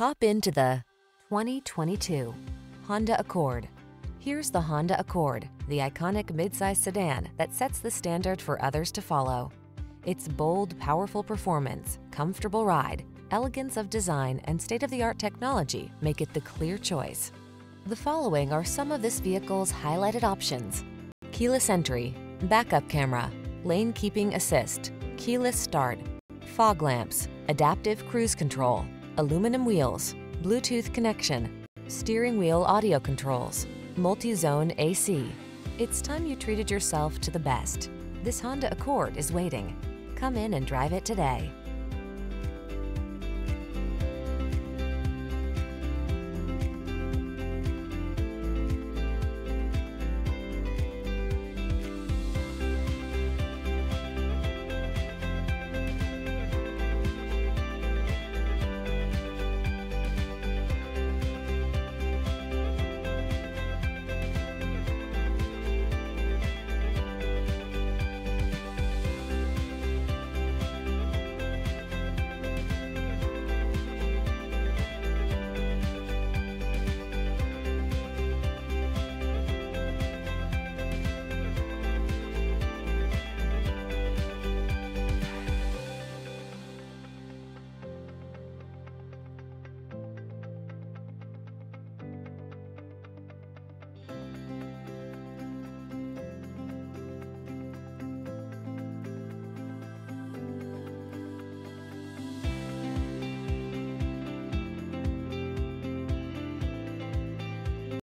Hop into the 2022 Honda Accord. Here's the Honda Accord, the iconic midsize sedan that sets the standard for others to follow. Its bold, powerful performance, comfortable ride, elegance of design, and state-of-the-art technology make it the clear choice. The following are some of this vehicle's highlighted options: keyless entry, backup camera, lane keeping assist, keyless start, fog lamps, adaptive cruise control, aluminum wheels, Bluetooth connection, steering wheel audio controls, multi-zone AC. It's time you treated yourself to the best. This Honda Accord is waiting. Come in and drive it today.